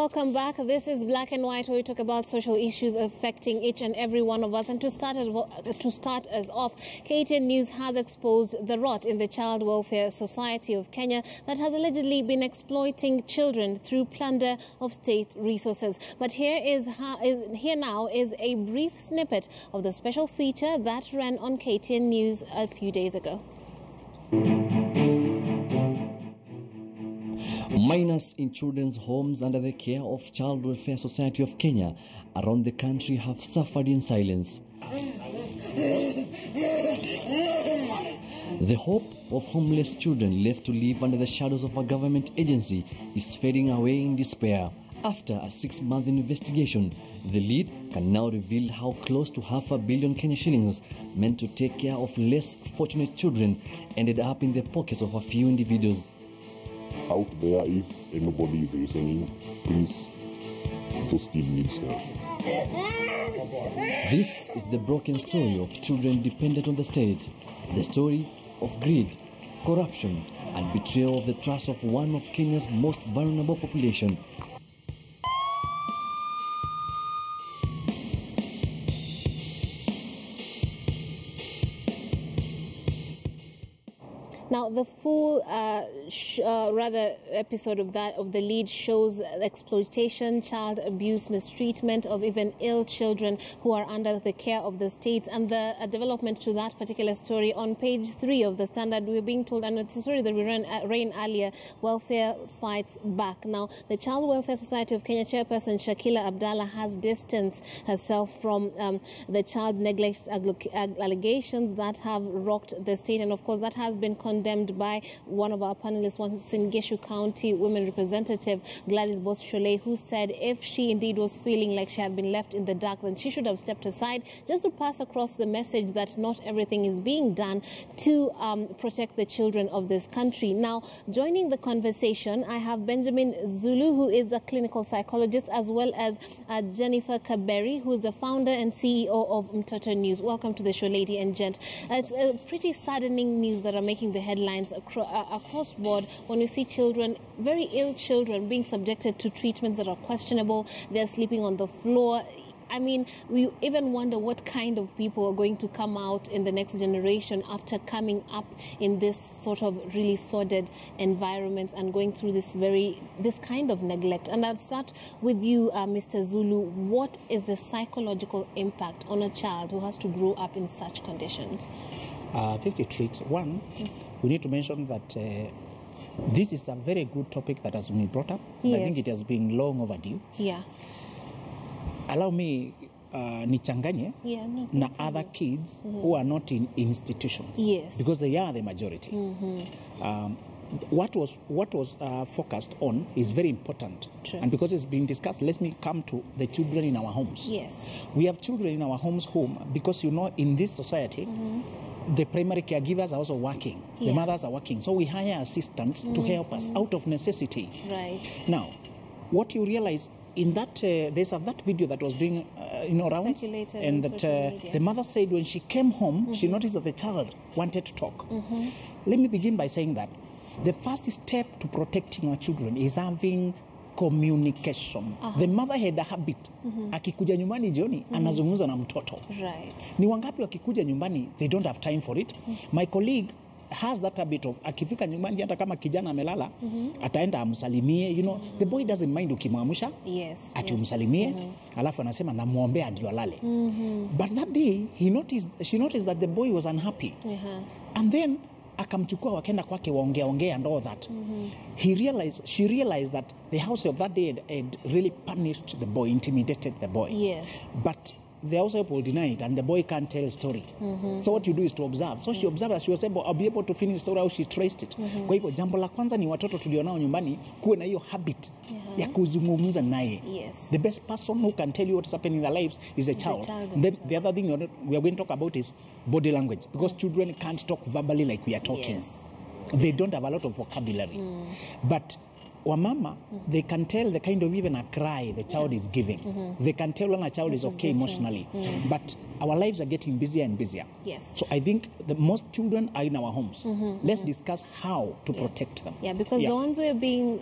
Welcome back. This is Black and White, where we talk about social issues affecting each and every one of us. And to start us off, KTN News has exposed the rot in the Child Welfare Society of Kenya that has allegedly been exploiting children through plunder of state resources. But here now is a brief snippet of the special feature that ran on KTN News a few days ago. Minors in children's homes under the care of Child Welfare Society of Kenya around the country have suffered in silence. The hope of homeless children left to live under the shadows of a government agency is fading away in despair. After a 6-month investigation, the lead can now reveal how close to $500 million Kenya shillings meant to take care of less fortunate children ended up in the pockets of a few individuals. Out there, if anybody is listening, please, just give me help. This is the broken story of children dependent on the state, the story of greed, corruption, and betrayal of the trust of one of Kenya's most vulnerable population. Now, the full episode of the lead shows exploitation, child abuse, mistreatment of even ill children who are under the care of the state. And the development to that particular story on page 3 of the Standard, we're being told, and it's a story that we ran earlier, welfare fights back. Now, the Child Welfare Society of Kenya chairperson Shakila Abdallah has distanced herself from the child neglect allegations that have rocked the state, and of course, that has been condemned by one of our panelists, one Singeshu County Women Representative Gladys Boschule, who said if she indeed was feeling like she had been left in the dark, then she should have stepped aside just to pass across the message that not everything is being done to protect the children of this country. Now, joining the conversation, I have Benjamin Zulu, who is the clinical psychologist, as well as Jennifer Kaberi, who is the founder and CEO of Mtoto News. Welcome to the show, lady and gent. It's a pretty saddening news that are making the headlines across board when you see children, very ill children, being subjected to treatments that are questionable. They're sleeping on the floor. I mean, we even wonder what kind of people are going to come out in the next generation after coming up in this sort of really sordid environment and going through this kind of neglect. And I'll start with you, Mr. Zulu. What is the psychological impact on a child who has to grow up in such conditions? I think it treats one. We need to mention that this is a very good topic that has been brought up. Yes. I think it has been long overdue. Yeah. Allow me nichanganye na other kids who are not in institutions. Yes. Because they are the majority. Mm-hmm. What was focused on is very important. True. And because it's being discussed, let me come to the children in our homes. Yes. We have children in our homes because, you know, in this society, the primary caregivers are also working. Yeah. The mothers are working. So we hire assistants to help us out of necessity. Right. Now, what you realize in that, there's that video that was being around. Circulated and that the mother said when she came home, she noticed that the child wanted to talk. Let me begin by saying that the first step to protecting our children is having communication. The mother had a habit. Akikuja nyumbani jioni, anazungumza na mtoto. Right. Ni wangapi wakikuja nyumbani, they don't have time for it. My colleague has that habit of, akifika nyumbani hata kama kijana amelala, ataenda amsalimie, the boy doesn't mind ukimwamusha. Yes. Ati umsalimie, alafu anasema na muombe ndio alale. But that day, she noticed that the boy was unhappy. And then, akamchukua wakaenda kwake waongea ongea and all that. She realized that the house of that day had really punished the boy, intimidated the boy. Yes. But the house help will deny it, and the boy can't tell a story. So what you do is to observe. So she observed that she was able, I'll be able to finish the story, how she traced it. Kwa hivyo jambo la kwanza ni watoto tulionao nyumbani kuwe na hiyo habit ya kuzungumza naye. Yes. The best person who can tell you what's happening in their lives is a child. The other thing we are going to talk about is body language, because children can't talk verbally like we are talking. Yes. They don't have a lot of vocabulary. But Wamama, they can tell the kind of even a cry the child is giving. They can tell when a child is okay emotionally. But our lives are getting busier and busier. Yes. So I think the most children are in our homes. Let's discuss how to protect them. Yeah, because the ones who are being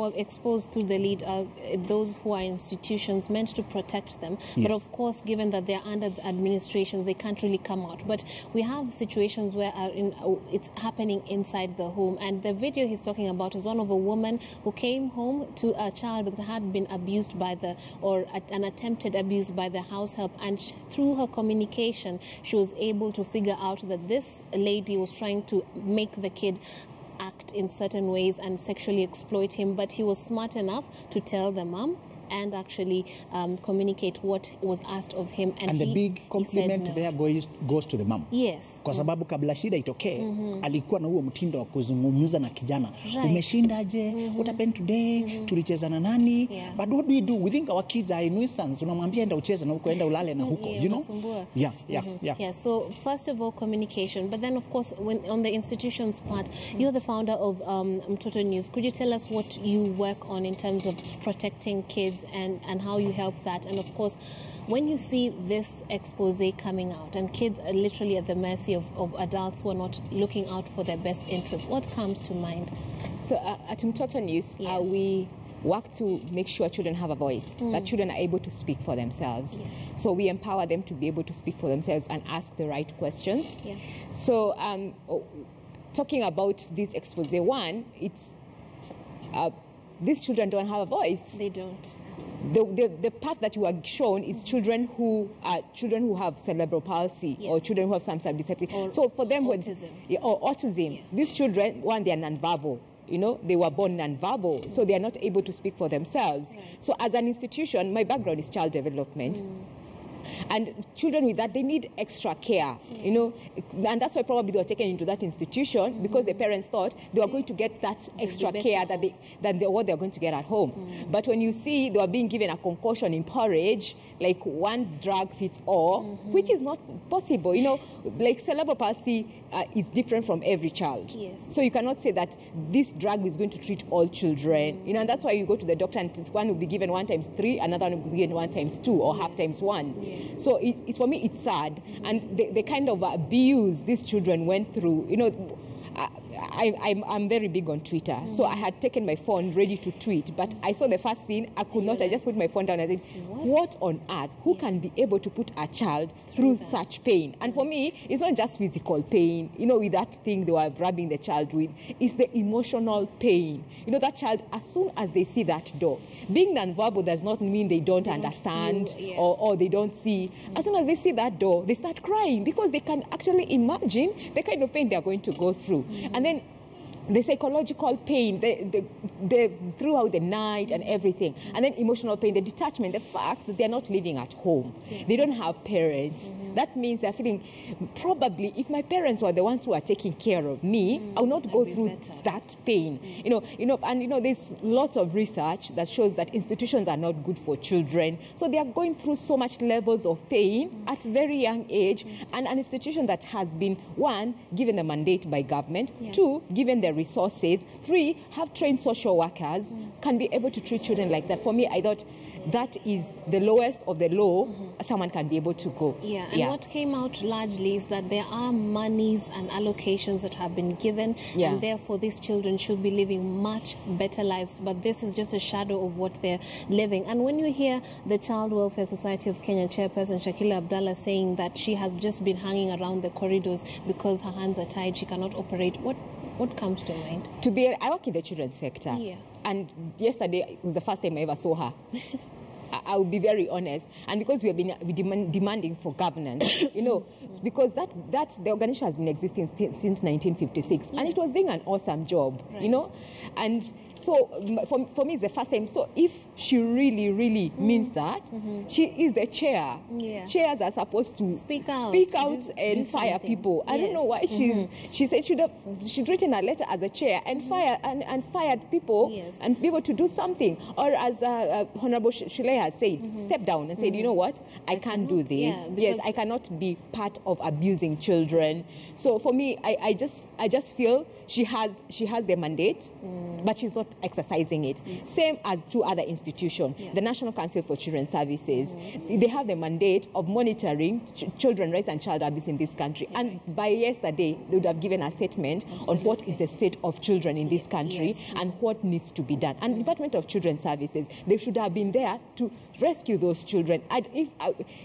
exposed to the lead are those who are institutions meant to protect them. Yes. But of course, given that they are under the administrations, they can't really come out. But we have situations where it's happening inside the home. And the video he's talking about is one of a woman who came home to a child that had been abused by the, or an attempted abuse by the house help, and through her communication she was able to figure out that this lady was trying to make the kid act in certain ways and sexually exploit him, but he was smart enough to tell the mom and actually communicate what was asked of him. And the big compliment no. there goes to the mom. Yes. Kwa sababu kabla shida itokee, alikuwa na huo mtindo wa kuzungumza na kijana. Right. Umeshindaje? What happened today? Tulicheza na nani? Yeah. But what we do? We think our kids are a nuisance. Unamwambia enda ucheze na huko, enda ulale na huko. You know? Yeah. So first of all, communication. But then of course, when on the institution's part, you're the founder of Mtoto News. Could you tell us what you work on in terms of protecting kids and how you help that? And of course, when you see this expose coming out and kids are literally at the mercy of adults who are not looking out for their best interests, what comes to mind? So at Mtoto News, we work to make sure children have a voice, that children are able to speak for themselves. Yes. So we empower them to be able to speak for themselves and ask the right questions. Yeah. So talking about this expose one, it's these children don't have a voice. They don't. The path that you are shown is children who have cerebral palsy, or children who have some subdisability. So for them, autism. These children, one, they are nonverbal. You know, they were born nonverbal, so they are not able to speak for themselves. Right. So as an institution, my background is child development. And children with that, they need extra care, you know, and that's why probably they were taken into that institution, because the parents thought they were going to get that extra care that what they're going to get at home. But when you see they were being given a concoction in porridge, like one drug fits all, which is not possible, you know, like cerebral palsy is different from every child. Yes. So you cannot say that this drug is going to treat all children, you know, and that's why you go to the doctor and one will be given 1 times 3, another one will be given 1 times 2 or half times 1. So for me, it's sad. And the kind of abuse these children went through, you know, I'm very big on Twitter. So I had taken my phone ready to tweet, but I saw the first scene. I could not. I just put my phone down and I said, what on earth? Who can be able to put a child through such pain? And for me, it's not just physical pain, you know, with that thing they were rubbing the child with. It's the emotional pain. You know, that child, as soon as they see that door, being nonverbal does not mean they don't understand or they don't see. As soon as they see that door, they start crying because they can actually imagine the kind of pain they are going to go through. And then the psychological pain, throughout the night and everything. And then emotional pain, the detachment, the fact that they're not living at home. Yes. They don't have parents. That means they're feeling, probably, if my parents were the ones who are taking care of me, I would not go through that pain. You know, and you know, there's lots of research that shows that institutions are not good for children. So they are going through so much levels of pain at very young age. And an institution that has been, one, given a mandate by government, two, given the resources, three, have trained social workers, can be able to treat children like that. For me, I thought that is the lowest of the low someone can be able to go. Yeah, and what came out largely is that there are monies and allocations that have been given, and therefore these children should be living much better lives, but this is just a shadow of what they're living. And when you hear the Child Welfare Society of Kenya chairperson Shakila Abdallah saying that she has just been hanging around the corridors because her hands are tied, she cannot operate, what comes to mind? I work in the children's sector. Yeah. And yesterday was the first time I ever saw her. I will be very honest, and because we have been demanding for governance, you know, because that the organization has been existing since 1956, and it was doing an awesome job, you know, and so for me it's the first time. So if she really means that, she is the chair. Yeah. Chairs are supposed to speak out and fire people. I don't know why she said she'd written a letter as a chair and fired people and be able to do something, or as Honorable Shule has said, stepped down and said, you know what, I can't do this. Yeah, yes, I cannot be part of abusing children. So for me, I just feel she has the mandate, but she's not exercising it. Same as two other institutions, the National Council for Children's Services. They have the mandate of monitoring children's rights and child abuse in this country. Yeah, and by yesterday, they would have given a statement on what is the state of children in this country and what needs to be done. And the Department of Children's Services, they should have been there to rescue those children. And if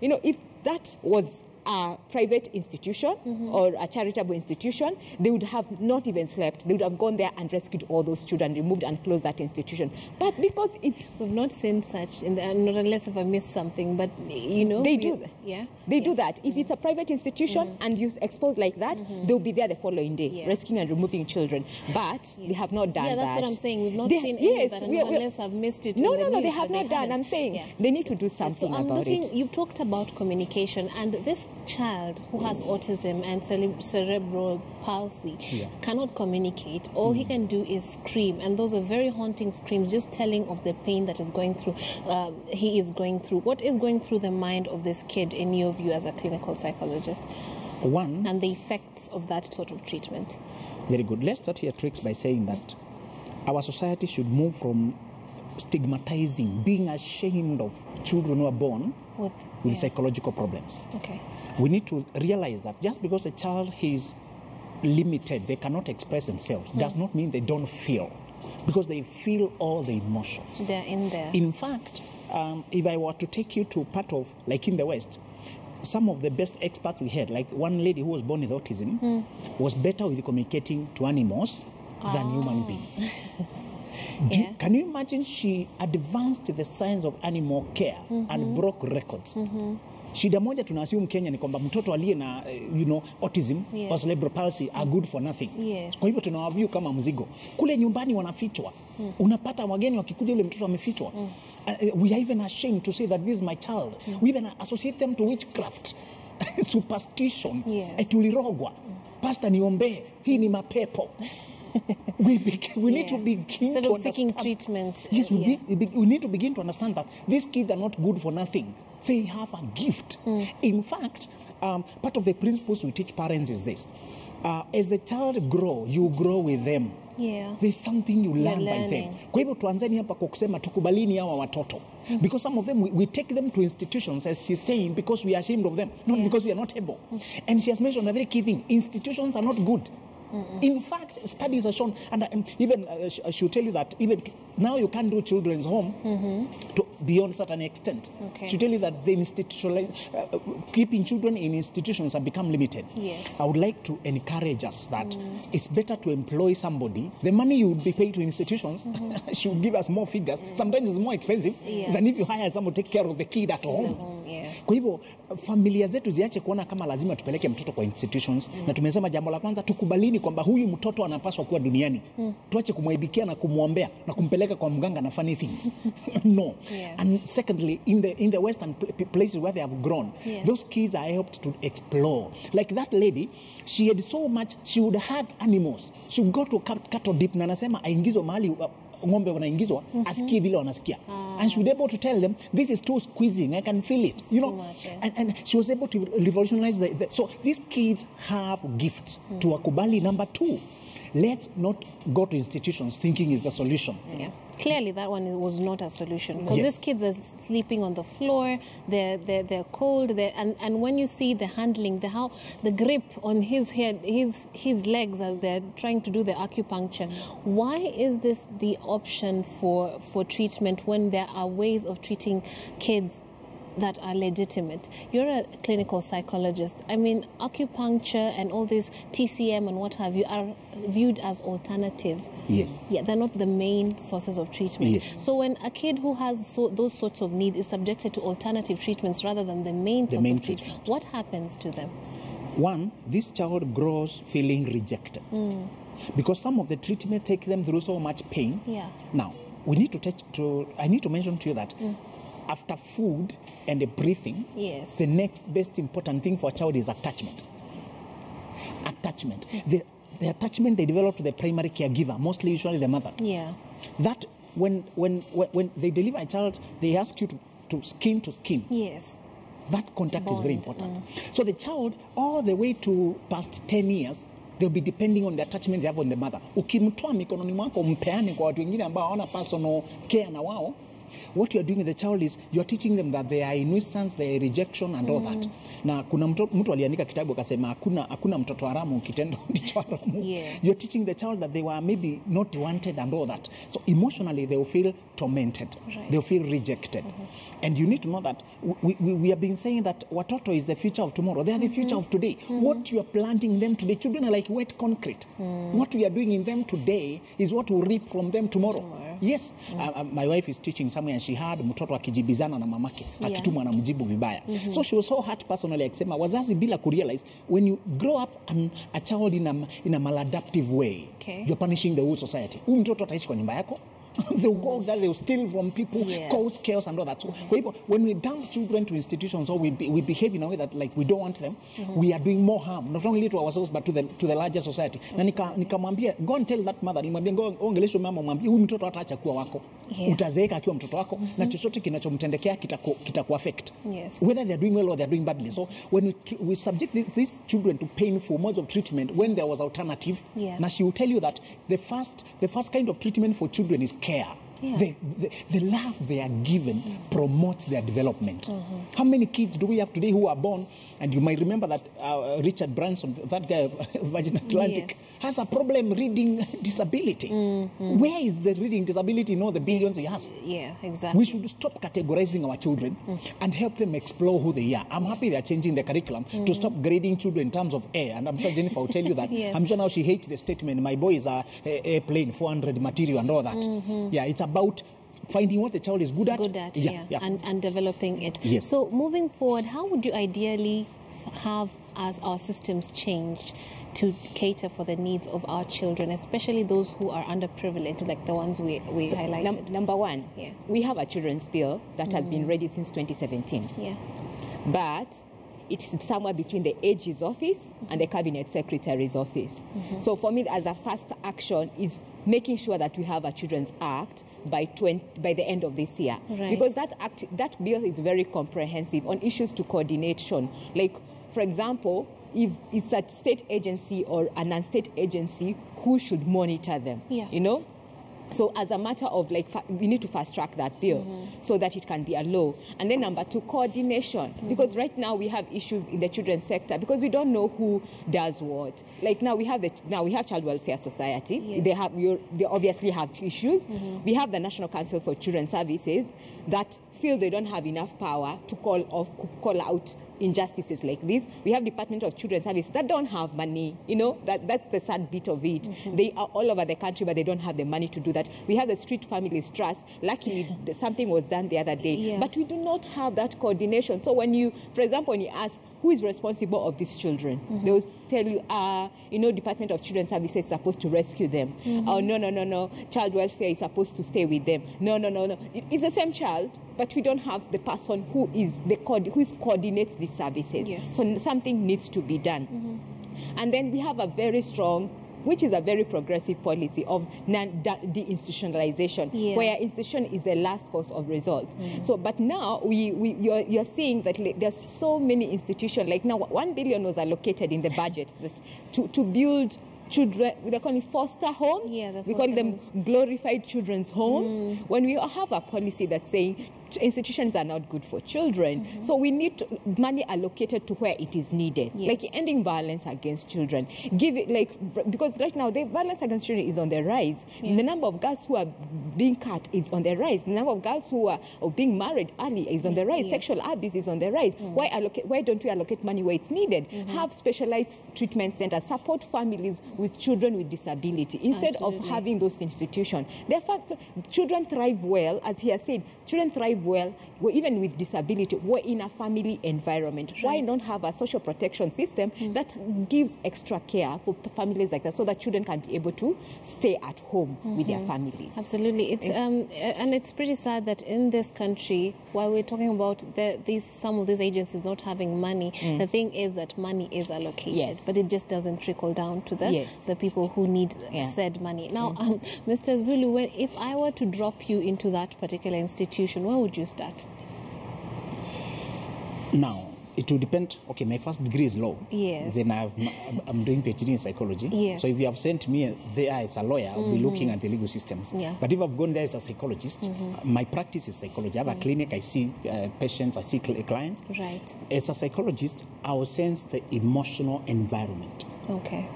you know, if that was a private institution or a charitable institution, they would have not even slept. They would have gone there and rescued all those children, removed and closed that institution. But because it's... We've not seen such, not unless if I missed something, but you know... They do that. Yeah. They do that. If it's a private institution and you expose like that, they'll be there the following day, rescuing and removing children. But they have not done that. Yeah, that's what I'm saying. We've not seen any of that unless I've missed it. No, they have not done. I'm saying they need to do something about it. You've talked about communication, and this child who has autism and cerebral palsy cannot communicate. All he can do is scream, and those are very haunting screams, just telling of the pain that is going through. He is going through. What is going through the mind of this kid, in your view, as a clinical psychologist? One, and the effects of that sort of treatment. Very good. Let's start here, Trix, by saying that our society should move from stigmatizing, being ashamed of children who are born with psychological problems. Okay. We need to realize that just because a child is limited, they cannot express themselves, does not mean they don't feel, because they feel all the emotions. They're in there. In fact, if I were to take you to part of, like in the West, some of the best experts we had, like one lady who was born with autism, was better with communicating to animals than human beings. Can you imagine? She advanced the science of animal care and broke records. Shida moja tunassume Kenya ni kwamba mtoto aliye na you know, autism or cerebral palsy are good for nothing. Kwa hivyo tunawaview kama mzigo. Kule nyumbani wanafichwa. Unapata wageni wakikuja ile mtoto amefichwa. We are even ashamed to say that this is my child. We even associate them to witchcraft, superstition, tulirogwa. Pastor niombe, hii ni mapepo. We need to begin to understand. Treatment. Yes, we need to begin to understand that these kids are not good for nothing. They have a gift. In fact, part of the principles we teach parents is this. As the child grow, you grow with them. There's something you learn by them. Kwa hivyo tuanzeni hapa kwa kusema tukubalini hawa watoto. Because some of them, we take them to institutions, as she's saying, because we are ashamed of them, not because we are not able. And she has mentioned a very key thing. Institutions are not good. In fact, studies are shown, and even I should tell you that even now you can't do children's home to beyond certain extent. I should tell you that the keeping children in institutions have become limited. I would like to encourage us that it's better to employ somebody. The money you would be paid to institutions should give us more figures. Sometimes it's more expensive than if you hire someone to take care of the kid at home. Kwa hivyo familia zetu ziache kuona kama lazima tupeleke mtoto kwa institutions, na tumesema jambo la kwanza tukubalini kwamba huyu mtoto anapaswa kuwa duniani. Tuache kumwaibikia na kumwombea na kumpeleka kwa mganga na funny things. No. And secondly, in the western places where they have grown, those kids are helped to explore. Like that lady, she had so much, she would hug animals. She would go to cattle deep na anasema aingizwe mahali ng'ombe wanaingizwa asikie vile wanasikia. And she was able to tell them, this is too squeezing, I can feel it. You know, much, and she was able to revolutionize that. So these kids have gifts. To wakubali. Number two, let's not go to institutions thinking is the solution. Clearly that one was not a solution, because these kids are sleeping on the floor, they're cold, and when you see the handling, how the grip on his head, his legs as they're trying to do the acupuncture. Why is this the option for treatment when there are ways of treating kids that are legitimate? You're a clinical psychologist. I mean, acupuncture and all this TCM and what have you are viewed as alternative. Yeah, they're not the main sources of treatment. So when a kid who has those sorts of needs is subjected to alternative treatments rather than the main source of treatment, what happens to them? One, this child grows feeling rejected. Because some of the treatment take them through so much pain. Now, we need to I need to mention to you that after food and the breathing, the next best important thing for a child is attachment. Attachment. The attachment they develop to the primary caregiver, mostly usually the mother. That when they deliver a child, they ask you to to scheme. Yes. That contact is very important. Mm. So the child, all the way to past 10 years, they'll be depending on the attachment they have on the mother. Ukimtoa mikononi mwako mpeane kwa watu wengine ambao hawana personal care na wao. What you are doing with the child is you are teaching them that they are a nuisance, they are a rejection and all that. Na kuna mtu aliandika kitabu akasema hakuna mtoto haramu kitendo ndicho haramu. Yeah. You are teaching the child that they were maybe not wanted and all that. So emotionally they will feel tormented. Right. They will feel rejected. Mm-hmm. And you need to know that we have been saying that watoto is the future of tomorrow. They are the future of today. Mm-hmm. What you are planting them today, children are like wet concrete. Mm. What we are doing in them today is what we reap from them tomorrow. Yes, my wife is teaching somewhere and she heard mtoto akijibizana na mamake, akituma anamjibu vibaya. So she was so hurt personally, akisema wazazi bila kurealize when you grow up and a child in a maladaptive way, you're punishing the whole society. Mtoto ataishi kwa nyumba yako. They'll go there, they'll steal from people, cause chaos and all that. So when we dump children to institutions or we behave in a way that like we don't want them, we are doing more harm, not only to ourselves but to the larger society. Na nikamwambia, go and tell that mother, nimwambia go ongelesho mama umwambie huyu mtoto ataacha kuwa wako. Utazeeka akiwa mtoto wako na chochote kinachomtendekea kitakuaffect. Yes. Whether they're doing well or they're doing badly. So when we subject these children to painful modes of treatment when there was alternative, now she will tell you that the first kind of treatment for children is care. Yeah. The love they are given promotes their development. How many kids do we have today who are born? And you might remember that Richard Branson, that guy of Virgin Atlantic, has a problem reading disability. Where is the reading disability in all the billions he has? Yeah, exactly. We should stop categorizing our children and help them explore who they are. I'm happy they are changing the curriculum to stop grading children in terms of air. And I'm sure Jennifer will tell you that. I'm sure now she hates the statement, my boys are airplane, 400 material and all that. Yeah, it's about finding what the child is good at, and developing it. Yes. So moving forward, how would you ideally have as our systems change to cater for the needs of our children, especially those who are underprivileged, like the ones we so highlighted? Number one, we have a children's bill that has been ready since 2017. Yeah. But it's somewhere between the AG's office and the cabinet secretary's office. So for me, as a first action is making sure that we have a Children's Act by the end of this year. Right. Because that bill is very comprehensive on issues to coordination. Like, for example, if it's a state agency or a non-state agency, who should monitor them, you know? So as a matter of, like, we need to fast-track that bill so that it can be a law. And then number two, coordination. Because right now we have issues in the children's sector because we don't know who does what. Like now we have Child Welfare Society. Yes. They obviously have issues. We have the National Council for Children's Services that feel they don't have enough power to call out injustices like this. We have Department of Children's Services that don't have money, you know, that's the sad bit of it. They are all over the country, but they don't have the money to do that. We have the Street Families Trust. Luckily, something was done the other day, but we do not have that coordination. So when you, for example, when you ask, who is responsible of these children? They will tell you, you know, Department of Children's Services is supposed to rescue them. Oh, no, child welfare is supposed to stay with them. No. It's the same child, but we don't have the person who is coordinates the services. Yes. So something needs to be done. And then we have a very strong, which is a very progressive policy of non-deinstitutionalization, where institution is the last cause of result. So, but now you're seeing that there's so many institutions. Like now, 1 billion was allocated in the budget that to build children, they call it foster homes. We call them glorified children's homes. When we have a policy that's saying institutions are not good for children, so we need money allocated to where it is needed, like ending violence against children. Because right now the violence against children is on the rise. The number of girls who are being cut is on the rise. The number of girls who are being married early is on the rise. Sexual abuse is on the rise. Why don't we allocate money where it's needed? Have specialized treatment centers, support families with children with disability instead of having those institutions. Therefore, children thrive well, as he has said. Children thrive well, even with disability, we're in a family environment. Right. Why not have a social protection system that gives extra care for families like that, so that children can be able to stay at home with their families? Absolutely. It's and it's pretty sad that in this country, while we're talking about some of these agencies not having money, the thing is that money is allocated, but it just doesn't trickle down to the people who need said money. Now, Mr. Zulu, if I were to drop you into that particular institution, where would you start? Now, it will depend. Okay, my first degree is law. Yes. Then I'm doing PhD in psychology. Yes. So if you have sent me there as a lawyer, I'll be looking at the legal systems. Yeah. But if I've gone there as a psychologist, my practice is psychology. I have a clinic. I see patients. I see clients. Right. As a psychologist, I will sense the emotional environment. Okay.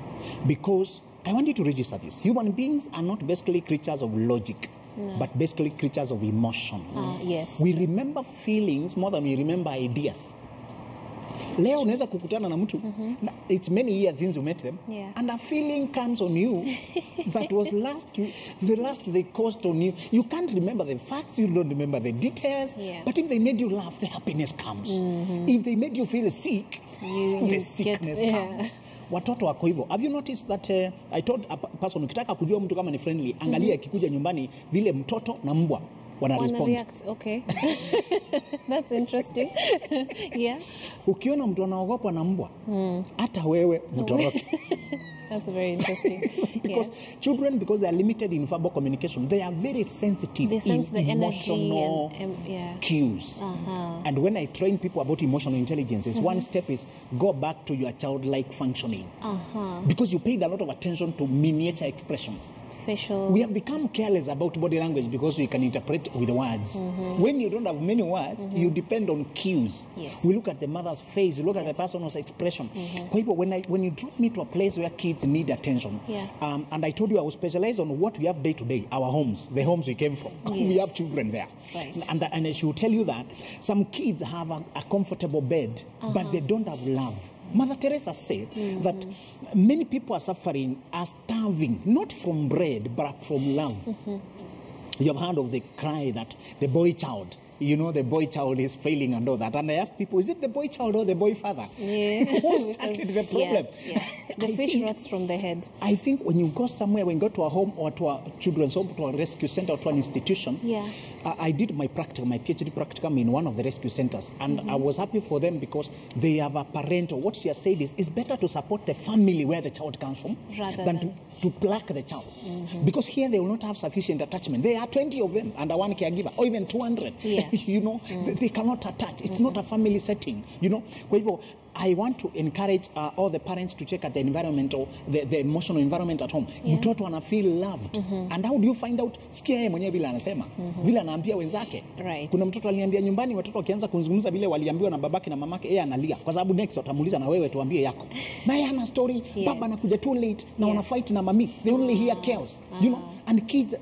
Because I want you to register this. Human beings are not basically creatures of logic. No. But basically creatures of emotion. Yes. We remember feelings more than we remember ideas. Leo unaweza kukutana na mtu. It's many years since you met them. Yeah. And a feeling comes on you that was the last they caused on you. You can't remember the facts, you don't remember the details. Yeah. But if they made you laugh, the happiness comes. If they made you feel sick, the sickness comes. Watoto wako hivyo. Have you noticed that I told a person ukitaka kujua mtu kama ni friendly, angalia ikikuja nyumbani vile mtoto na mbwa wana react. Okay. That's interesting. Yeah. Ukiona mtu anaogopa na mbwa, hata wewe mtoroke. That's very interesting. Because children, because they are limited in verbal communication, they are very sensitive in the emotional cues. And when I train people about emotional intelligence, one step is go back to your childlike functioning. Because you paid a lot of attention to miniature expressions. Facial. We have become careless about body language because we can interpret with words. When you don't have many words, you depend on cues. Yes. We look at the mother's face, look at the person's expression. People, when you drop me to a place where kids need attention, and I told you I was specialized on what we have day to day, our homes, the homes we came from. Yes. We have children there. Right. And I should tell you that some kids have a comfortable bed, but they don't have love. Mother Teresa said that many people are suffering, are starving, not from bread, but from love. You have heard of the cry that the boy child, you know, the boy child is failing and all that. And I asked people, is it the boy child or the boy father? Yeah. Who started the problem? Yeah. Yeah. The fish rots from the head. I think when you go somewhere, when you go to a home or to a children's home, to a rescue center or to an institution, I did my practicum, my PhD practicum in one of the rescue centers. And I was happy for them because they have a parent, or what she has said is, it's better to support the family where the child comes from than to pluck the child. Because here they will not have sufficient attachment. There are 20 of them under one caregiver, or even 200. Yeah. You know, they cannot attach. It's not a family setting, you know. I want to encourage all the parents to check at the environmental, the emotional environment at home. Mtoto wana feel loved. And how do you find out? Sikia yeye mwenyewe vile anasema. Vile anaambia wenzake. Right. Kuna mtoto aliniambia nyumbani watoto wakianza kuzungumza vile waliambiwa na babake na mamake, yeye analia. Kwa sababu next watamuuliza na wewe tuambie yako. Na yeye ana story, baba anakuja too late na wana fight na mami. They only hear chaos. You know, and kids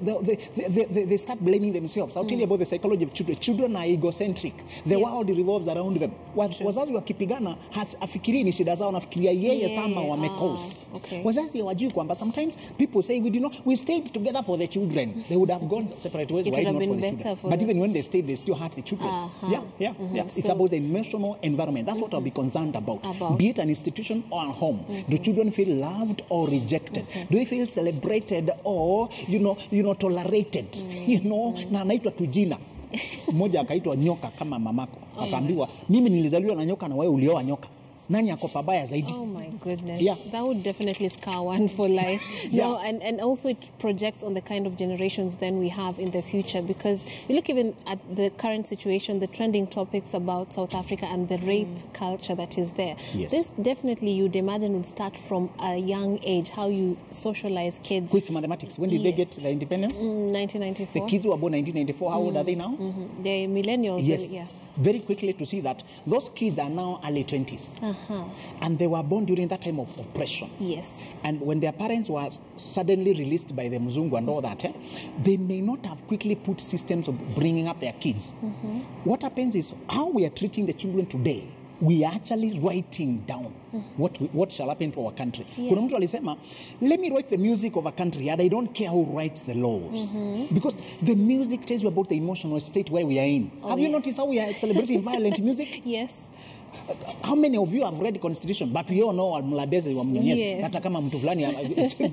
they start blaming themselves. I'll tell you about the psychology of children. Children are egocentric. The world revolves around them. Wazazi wakipigana afikiri ni shida zao nafikiria yeye sama wamekosa. Wazazi hawajui kwamba sometimes people say we did not, we stayed together for the children. They would have gone separate ways, why not for the children? But even when they stayed, they still hurt the children. It's about the emotional environment. That's what I'll be concerned about. Be it an institution or a home. Do children feel loved or rejected? Do they feel celebrated or tolerated? You know, na naitwa tujina. Mmoja akaitwa nyoka kama mamako. Akaambiwa, mimi nilizaliwa na nyoka na wewe ulioa nyoka. Nani ako pabaya zaidi? Oh my goodness. Yeah. That would definitely scar one for life. No, and also it projects on the kind of generations then we have in the future, because you look even at the current situation, the trending topics about South Africa and the rape culture that is there. Yes. This definitely you'd imagine would start from a young age, how you socialize kids. Quick mathematics. When did they get their independence? 1994. The kids who were born 1994, how old are they now? They're millennials. Yes. Yeah. Very quickly to see that those kids are now early 20s. And they were born during that time of oppression. Yes. And when their parents were suddenly released by the Mzungu and all that, they may not have quickly put systems of bringing up their kids. What happens is how we are treating the children today, we are actually writing down what shall happen to our country. Kuna mtu alisema, let me write the music of a country and I don't care who writes the laws. Because the music tells you about the emotional state where we are in. Have you noticed how we are celebrating violent music? Yes. How many of you have read the Constitution? But we all know Mlabezi wa Mnyonyezi. Hata kama mtu fulani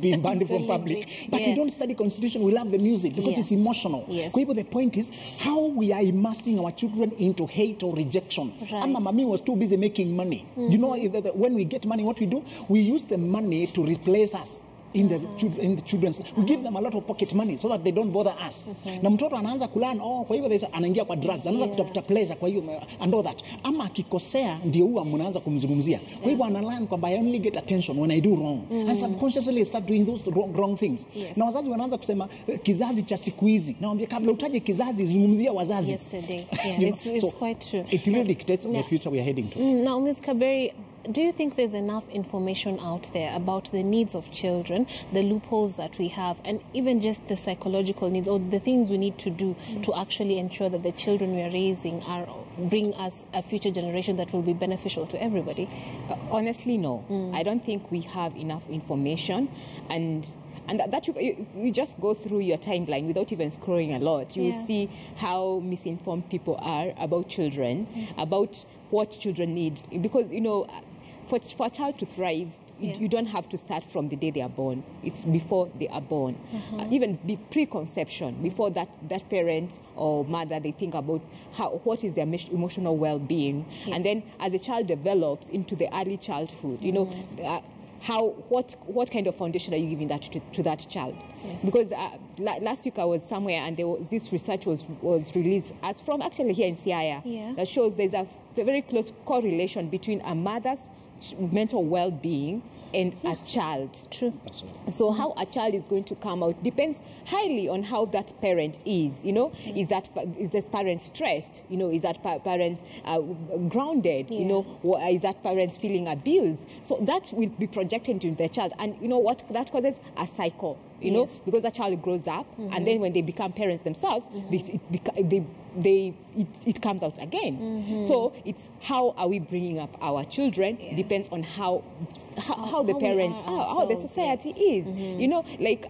being banned from public. But we don't study Constitution. We love the music because it's emotional. Yes. The point is how we are immersing our children into hate or rejection. Right. Ama mami was too busy making money. You know, when we get money, what we do? We use the money to replace us. in the children's. We give them a lot of pocket money so that they don't bother us. Okay. Na mtoto anaanza kulan, oh, kwa hivyo anaingia kwa drugs, anaanza kutafuta pleasure kwa hivyo and all that. Ama akikosea ndio huwa mnaanza kumzungumzia. Kwa hivyo analan kwamba I only get attention when I do wrong. Mm-hmm. And subconsciously start doing those wrong things. Yes. Na wazazi wanaanza kusema kizazi cha siku hizi. Naambia kabla utaje kizazi zungumzia wazazi. Yesterday. Yeah, it's so quite true. It really dictates the future we are heading to. Now, Ms. Kaberi, do you think there's enough information out there about the needs of children, the loopholes that we have, and even just the psychological needs or the things we need to do to actually ensure that the children we are raising are bring us a future generation that will be beneficial to everybody? Honestly, no. I don't think we have enough information, and that you just go through your timeline without even scrolling a lot. You will see how misinformed people are about children, about what children need, because you know, for a child to thrive, you don't have to start from the day they are born. It's before they are born. Even preconception, before that parent or mother, they think about what is their emotional well-being. And then as the child develops into the early childhood, you know, what kind of foundation are you giving that to that child? Yes. Because last week I was somewhere and there was, this research was released as from actually here in Siaya that shows there's a very close correlation between a mother's mental well-being and a child. True. So how a child is going to come out depends highly on how that parent is. You know, is this parent stressed? You know, is that parent grounded? You know, or is that parent feeling abused? So that will be projected into the child, and you know what that causes? A cycle. You know, because the child grows up, and then when they become parents themselves, it comes out again. So it's how are we bringing up our children depends on how the parents are, how the society is. You know, like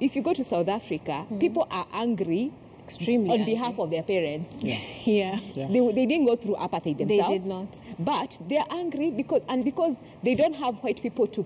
if you go to South Africa, people are angry. Extremely on behalf of their parents. They didn't go through apartheid themselves. They did not. But they're angry because they don't have white people to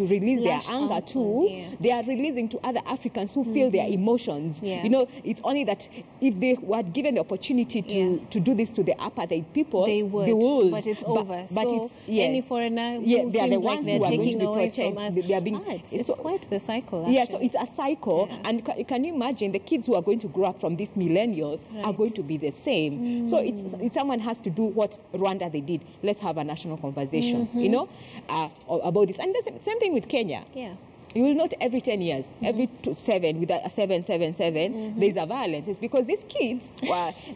release their anger to. They are releasing to other Africans who feel their emotions. You know, it's only that if they were given the opportunity to do this to the apartheid people, they would. But it's over. But so it's, any foreigner who seems they're the ones like they're taking away from us. They are being, it's quite the cycle, actually. Yeah, so it's a cycle. And can you imagine the kids who are going to grow up from these millennials are going to be the same. So it's someone has to do what Rwanda they did. Let's have a national conversation, you know, about this. And the same thing with Kenya. Yeah. You will not every 10 years, every 7, with a 777, there's a violence. It's because these kids,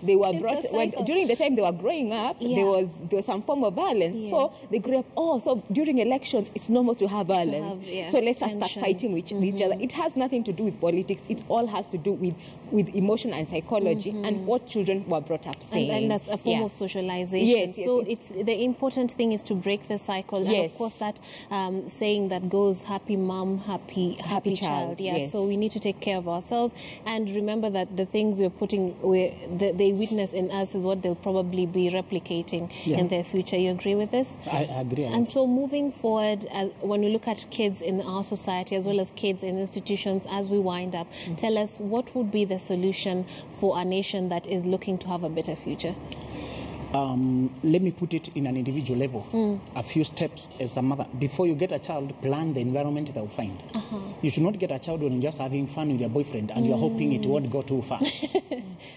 they were brought, during the time they were growing up, there was some form of violence. So they grew up, so during elections, it's normal to have violence. So let's start fighting with each other. It has nothing to do with politics. It all has to do with emotion and psychology and what children were brought up saying. And that's a form of socialization. Yes, so it's the important thing is to break the cycle. Yes. And of course that saying that goes, happy mom, happy child. Yes. So we need to take care of ourselves and remember that the things we're putting, they witness in us is what they'll probably be replicating in their future. You agree with this? I agree. And so moving forward, when we look at kids in our society as well as kids in institutions, as we wind up, tell us what would be the solution for a nation that is looking to have a better future? Let me put it in an individual level. A few steps as a mother. Before you get a child, plan the environment they'll find. You should not get a child when you're just having fun with your boyfriend and you're hoping it won't go too far.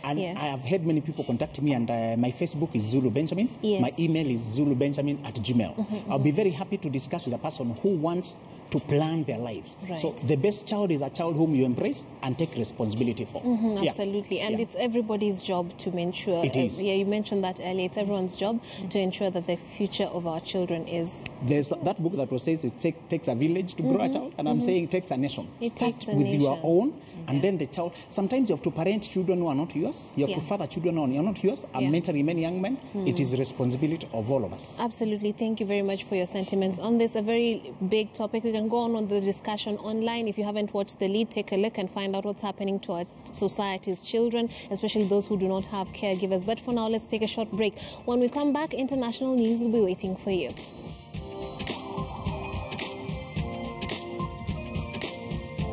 And I have had many people contact me, and my Facebook is Zulu Benjamin. My email is zulubenjamin@gmail.com. I'll be very happy to discuss with a person who wants to plan their lives. So the best child is a child whom you embrace and take responsibility for. Absolutely. And it's everybody's job to make sure. It is. You mentioned that earlier. It's everyone's job to ensure that the future of our children is... There's that book that says it takes a village to grow a child, and I'm saying it takes a nation. Start with your own, and then the child... Sometimes you have to parent children who are not yours. You have to father children who are not yours. I'm mentoring many young men. It is responsibility of all of us. Absolutely. Thank you very much for your sentiments on this. A very big topic. We can go on with the discussion online. If you haven't watched The Lead, take a look and find out what's happening to our society's children, especially those who do not have caregivers. But for now, let's take a short break. When we come back, international news will be waiting for you.